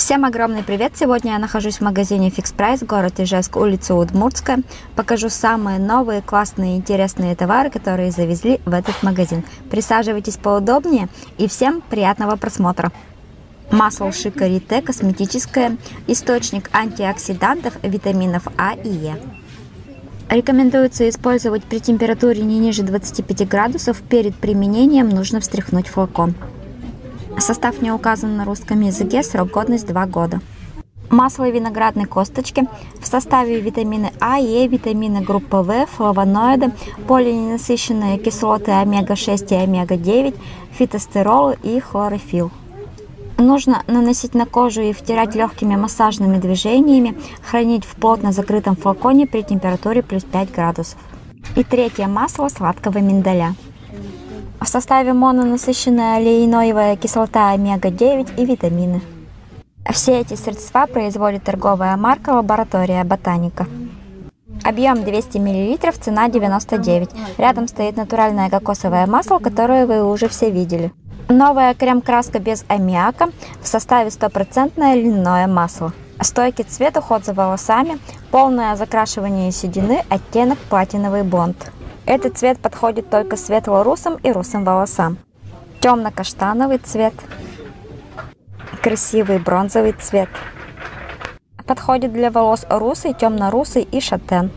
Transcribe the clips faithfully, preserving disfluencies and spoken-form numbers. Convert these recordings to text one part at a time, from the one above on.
Всем огромный привет! Сегодня я нахожусь в магазине FixPrice, город Ижевск, улица Удмуртская. Покажу самые новые, классные, интересные товары, которые завезли в этот магазин. Присаживайтесь поудобнее и всем приятного просмотра! Масло Шикарите косметическое, источник антиоксидантов, витаминов А и Е. Рекомендуется использовать при температуре не ниже двадцати пяти градусов. Перед применением нужно встряхнуть флакон. Состав не указан на русском языке, срок годность два года. Масло виноградной косточки. В составе витамины А, Е, витамины группы В, флавоноиды, полиненасыщенные кислоты омега шесть и омега девять, фитостеролы и хлорофилл. Нужно наносить на кожу и втирать легкими массажными движениями, хранить в плотно закрытом флаконе при температуре плюс пяти градусов. И третье масло сладкого миндаля. В составе мононасыщенная леиноевая кислота омега девять и витамины. Все эти средства производит торговая марка «Лаборатория Ботаника». Объем двести миллилитров, цена девяносто девять. Рядом стоит натуральное кокосовое масло, которое вы уже все видели. Новая крем-краска без аммиака, в составе сто процентное льняное масло. Стойкий цвет, уход за волосами, полное закрашивание седины, оттенок платиновый блонд. Этот цвет подходит только светло-русым и русым волосам. Темно-каштановый цвет. Красивый бронзовый цвет. Подходит для волос русый, темно-русый и шатен.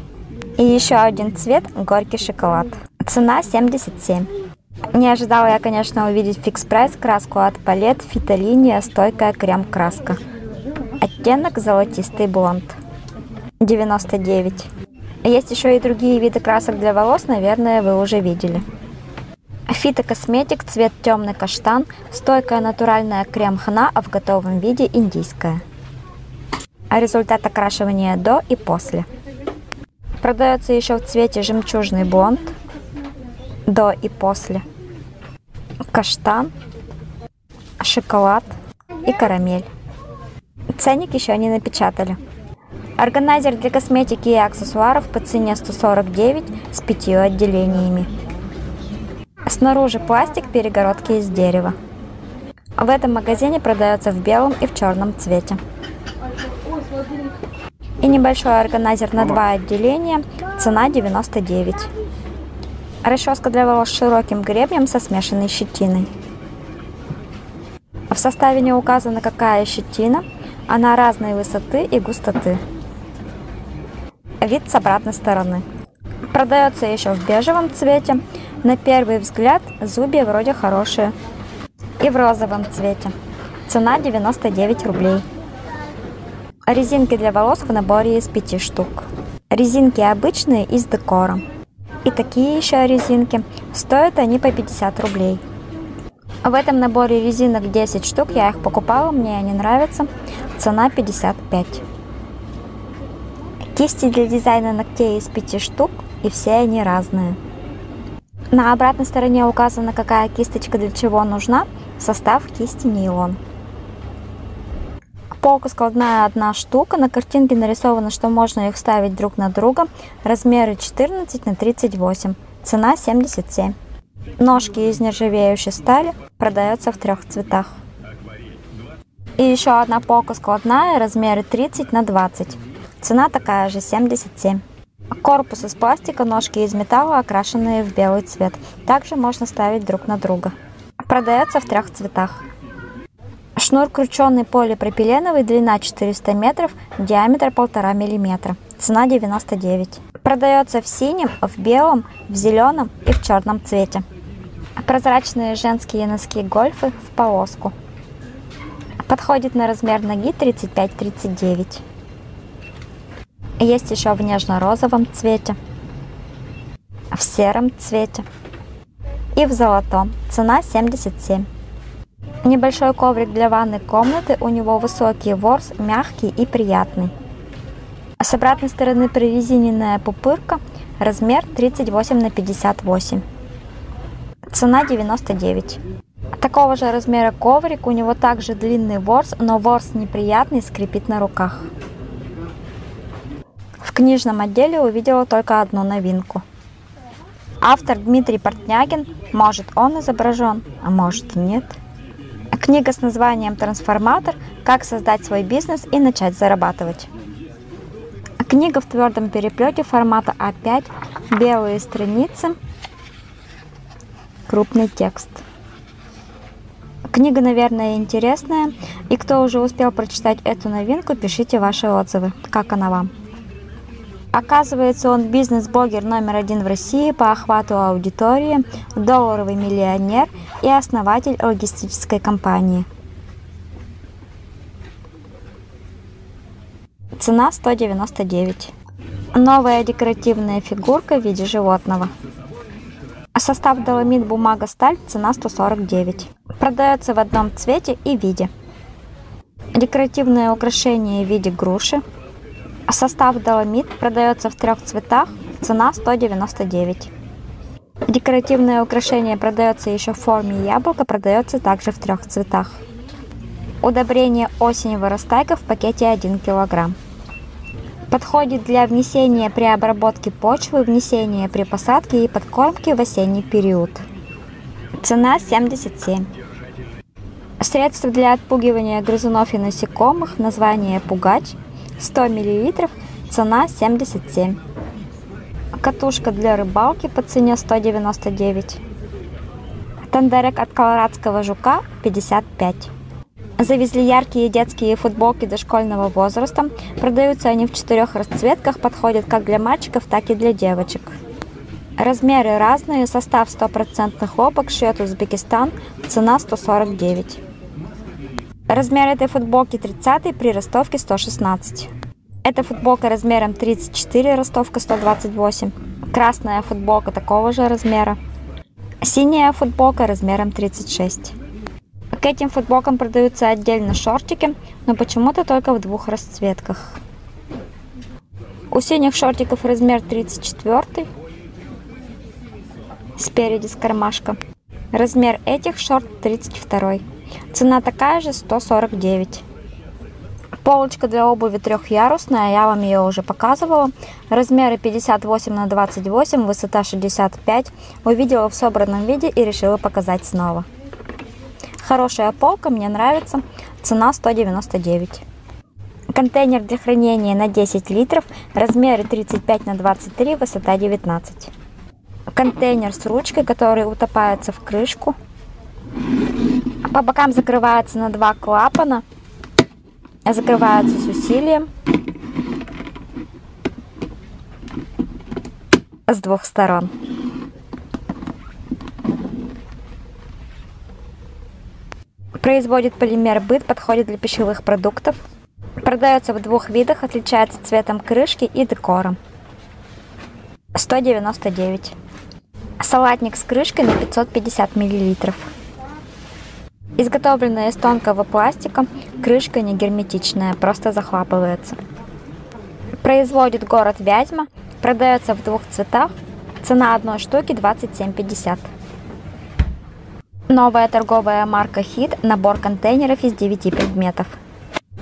И еще один цвет – горький шоколад. Цена семьдесят семь. Не ожидала я, конечно, увидеть FixPrice краску от Palette Фитолиния, стойкая крем-краска. Оттенок золотистый блонд. девяносто девять. Есть еще и другие виды красок для волос, наверное, вы уже видели. Фитокосметик, цвет темный каштан, стойкая натуральная крем-хна, а в готовом виде индийская. Результат окрашивания до и после. Продается еще в цвете жемчужный блонд, до и после, каштан, шоколад и карамель. Ценник еще не напечатали. Органайзер для косметики и аксессуаров по цене сто сорок девять с пятью отделениями. Снаружи пластик, перегородки из дерева. В этом магазине продается в белом и в черном цвете. И небольшой органайзер на два отделения, цена девяносто девять. Расческа для волос с широким гребнем со смешанной щетиной. В составе не указано, какая щетина, она разной высоты и густоты. Вид с обратной стороны. Продается еще в бежевом цвете. На первый взгляд зубья вроде хорошие. И в розовом цвете. Цена девяносто девять рублей. Резинки для волос в наборе из пяти штук. Резинки обычные и с декором. И такие еще резинки. Стоят они по пятьдесят рублей. В этом наборе резинок десять штук. Я их покупала, мне они нравятся. Цена пятьдесят пять. Кисти для дизайна ногтей из пяти штук, и все они разные. На обратной стороне указано, какая кисточка для чего нужна, состав кисти нейлон. Полка складная одна штука, на картинке нарисовано, что можно их ставить друг на друга, размеры четырнадцать на тридцать восемь, цена семьдесят семь. Ножки из нержавеющей стали, продается в трех цветах. И еще одна полка складная, размеры тридцать на двадцать. Цена такая же, семьдесят семь. Корпус из пластика, ножки из металла, окрашенные в белый цвет. Также можно ставить друг на друга. Продается в трех цветах. Шнур крученный полипропиленовый, длина четыреста метров, диаметр полтора миллиметра. Цена девяносто девять. Продается в синем, в белом, в зеленом и в черном цвете. Прозрачные женские носки-гольфы в полоску. Подходит на размер ноги тридцать пять тридцать девять. Есть еще в нежно-розовом цвете, в сером цвете и в золотом. Цена семьдесят семь. Небольшой коврик для ванной комнаты, у него высокий ворс, мягкий и приятный. С обратной стороны прорезиненная пупырка, размер тридцать восемь на пятьдесят восемь. Цена девяносто девять. Такого же размера коврик, у него также длинный ворс, но ворс неприятный, скрипит на руках. В книжном отделе увидела только одну новинку. Автор Дмитрий Портнягин. Может, он изображен, а может, и нет. Книга с названием «Трансформатор. Как создать свой бизнес и начать зарабатывать». Книга в твердом переплете формата А пять, белые страницы, крупный текст. Книга, наверное, интересная. И кто уже успел прочитать эту новинку, пишите ваши отзывы, как она вам. Оказывается, он бизнес-блогер номер один в России по охвату аудитории, долларовый миллионер и основатель логистической компании. Цена сто девяносто девять. Новая декоративная фигурка в виде животного. Состав доломит, бумага, сталь, цена сто сорок девять. Продается в одном цвете и виде. Декоративное украшение в виде груши. Состав доломит, продается в трех цветах, цена сто девяносто девять. Декоративное украшение продается еще в форме яблока, продается также в трех цветах. Удобрение осеневая растайка в пакете один килограмм. Подходит для внесения при обработке почвы, внесения при посадке и подкормке в осенний период. Цена семьдесят семь. Средство для отпугивания грызунов и насекомых, название «Пугач», сто миллилитров, цена семьдесят семь. Катушка для рыбалки по цене сто девяносто девять. Тандерек от колорадского жука пятьдесят пять. Завезли яркие детские футболки дошкольного возраста. Продаются они в четырех расцветках, подходят как для мальчиков, так и для девочек. Размеры разные, состав сто процентов хлопок, шьет Узбекистан, цена сто сорок девять. Размер этой футболки тридцать, при ростовке сто шестнадцать. Эта футболка размером тридцать четыре, ростовка сто двадцать восемь. Красная футболка такого же размера. Синяя футболка размером тридцать шесть. К этим футболкам продаются отдельно шортики, но почему-то только в двух расцветках. У синих шортиков размер тридцать четыре, спереди с кармашка. Размер этих шорт тридцать два. Цена такая же, сто сорок девять. Полочка для обуви трехъярусная, я вам ее уже показывала. Размеры пятьдесят восемь на двадцать восемь, высота шестьдесят пять. Увидела в собранном виде и решила показать снова. Хорошая полка, мне нравится. Цена сто девяносто девять. Контейнер для хранения на десять литров. Размеры тридцать пять на двадцать три, высота девятнадцать. Контейнер с ручкой, который утопается в крышку. По бокам закрывается на два клапана. Закрывается с усилием. С двух сторон. Производит полимер-бит, подходит для пищевых продуктов. Продается в двух видах, отличается цветом крышки и декором. сто девяносто девять. Салатник с крышкой на пятьсот пятьдесят миллилитров. Изготовленная из тонкого пластика, крышка не герметичная, просто захлапывается. Производит город Вязьма, продается в двух цветах, цена одной штуки двадцать семь пятьдесят. Новая торговая марка ХИТ, набор контейнеров из девяти предметов.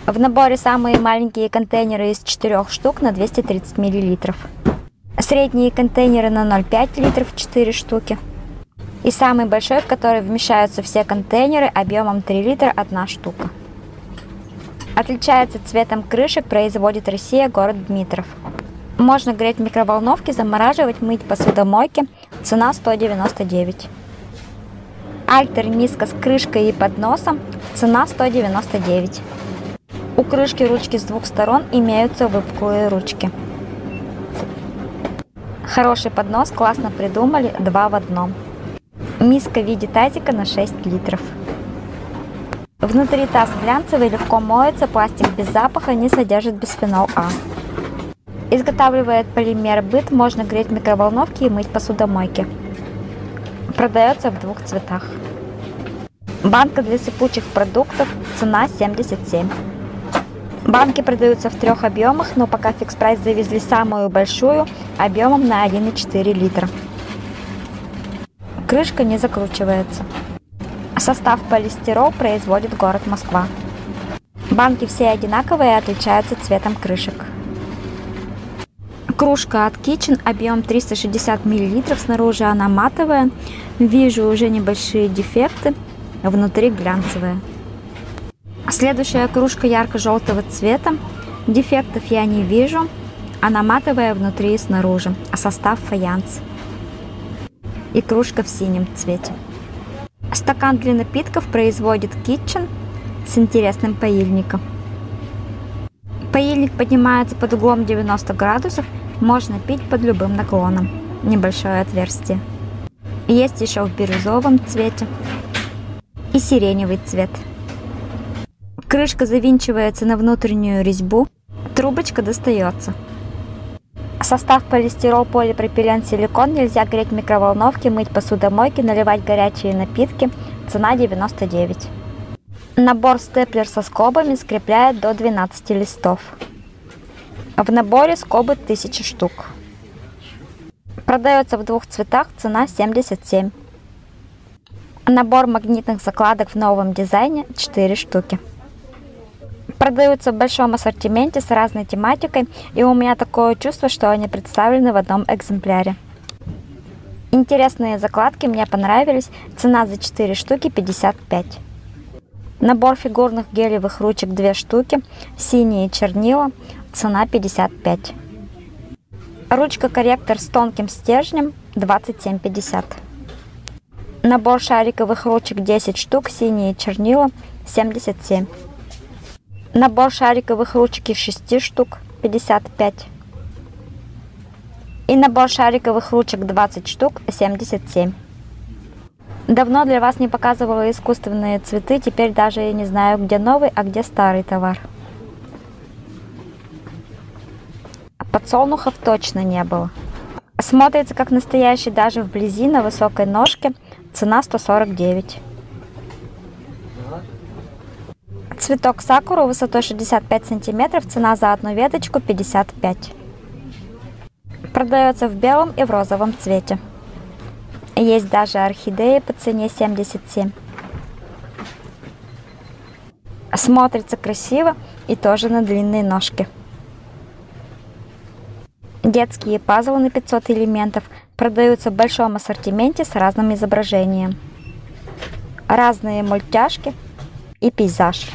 В наборе самые маленькие контейнеры из четырёх штук на двести тридцать миллилитров. Средние контейнеры на ноль целых пять десятых литров, четыре штуки. И самый большой, в который вмещаются все контейнеры, объемом три литра, одна штука. Отличается цветом крышек, производит Россия, город Дмитров. Можно греть в микроволновке, замораживать, мыть в посудомойке. Цена сто девяносто девять. Альтер миска с крышкой и подносом, цена сто девяносто девять. У крышки ручки с двух сторон, имеются выпуклые ручки. Хороший поднос, классно придумали, два в одном. Миска в виде тазика на шесть литров. Внутри таз глянцевый, легко моется, пластик без запаха, не содержит бисфенол А. Изготавливает полимер-бит, можно греть в микроволновке и мыть в посудомойке. Продается в двух цветах. Банка для сыпучих продуктов, цена семьдесят семь. Банки продаются в трех объемах, но пока FixPrice завезли самую большую, объемом на один и четыре литра. Крышка не закручивается. Состав полистирол, производит город Москва. Банки все одинаковые, отличаются цветом крышек. Кружка от Kitchen, объем триста шестьдесят миллилитров, снаружи она матовая, вижу уже небольшие дефекты, внутри глянцевая. Следующая кружка ярко-желтого цвета. Дефектов я не вижу. Она матовая внутри и снаружи, а состав фаянс. И кружка в синем цвете. Стакан для напитков производит Kitchen с интересным паильником. Паильник поднимается под углом девяносто градусов, можно пить под любым наклоном. Небольшое отверстие. Есть еще в бирюзовом цвете и сиреневый цвет. Крышка завинчивается на внутреннюю резьбу, трубочка достается. Состав полистирол, полипропилен, силикон. Нельзя греть в микроволновке, мыть посудомойки, наливать горячие напитки. Цена девяносто девять. Набор степлер со скобами скрепляет до двенадцати листов. В наборе скобы тысяча штук. Продается в двух цветах, цена семьдесят семь. Набор магнитных закладок в новом дизайне четыре штуки. Продаются в большом ассортименте с разной тематикой, и у меня такое чувство, что они представлены в одном экземпляре. Интересные закладки мне понравились, цена за четыре штуки пятьдесят пять. Набор фигурных гелевых ручек две штуки, синие чернила, цена пятьдесят пять. Ручка-корректор с тонким стержнем двадцать семь пятьдесят. Набор шариковых ручек десять штук, синие чернила семьдесят семь. Набор шариковых ручек из шести штук пятьдесят пять. И набор шариковых ручек двадцать штук семьдесят семь. Давно для вас не показывала искусственные цветы, теперь даже и не знаю, где новый, а где старый товар. Подсолнухов точно не было. Смотрится как настоящий даже вблизи, на высокой ножке. Цена сто сорок девять. Цветок сакуры высотой шестьдесят пять сантиметров, цена за одну веточку пятьдесят пять. Продается в белом и в розовом цвете. Есть даже орхидеи по цене семьдесят семь. Смотрится красиво и тоже на длинные ножки. Детские пазлы на пятьсот элементов продаются в большом ассортименте с разным изображением. Разные мультяшки и пейзаж.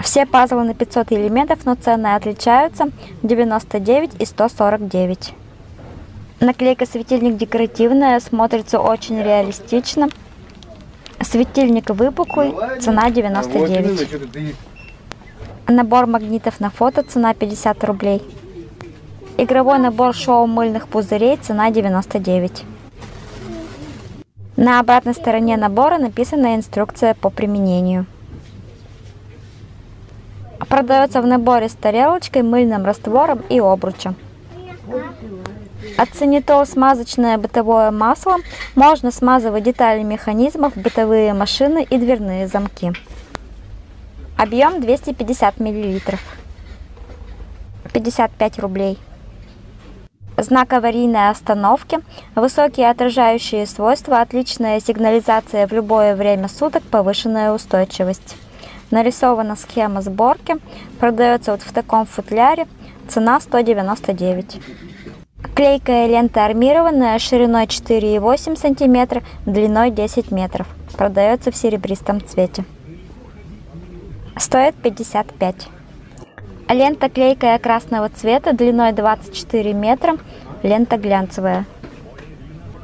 Все пазлы на пятьсот элементов, но цены отличаются: девяносто девять и сто сорок девять. Наклейка светильник декоративная, смотрится очень реалистично. Светильник выпуклый, цена девяносто девять. Набор магнитов на фото, цена пятьдесят рублей. Игровой набор шоу мыльных пузырей, цена девяносто девять. На обратной стороне набора написана инструкция по применению. Продается в наборе с тарелочкой, мыльным раствором и обручем. Ацинитол — смазочное бытовое масло. Можно смазывать детали механизмов, бытовые машины и дверные замки. Объем двести пятьдесят миллилитров. пятьдесят пять рублей. Знак аварийной остановки. Высокие отражающие свойства, отличная сигнализация в любое время суток, повышенная устойчивость. Нарисована схема сборки. Продается вот в таком футляре. Цена сто девяносто девять. Клейкая лента армированная, шириной четыре и восемь сантиметра, длиной десять метров. Продается в серебристом цвете. Стоит пятьдесят пять. Лента клейкая красного цвета, длиной двадцать четыре метра, лента глянцевая.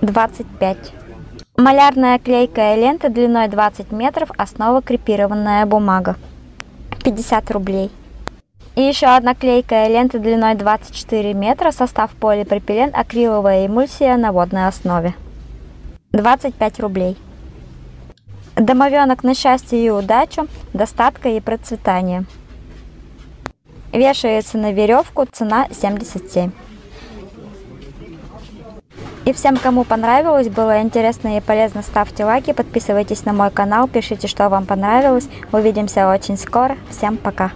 двадцать пять. Малярная клейкая лента длиной двадцать метров, основа крепированная бумага. пятьдесят рублей. И еще одна клейкая лента длиной двадцать четыре метра, состав полипропилен, акриловая эмульсия на водной основе. двадцать пять рублей. Домовенок на счастье и удачу, достатка и процветание. Вешается на веревку, цена семьдесят семь. И всем, кому понравилось, было интересно и полезно, ставьте лайки, подписывайтесь на мой канал, пишите, что вам понравилось. Увидимся очень скоро. Всем пока!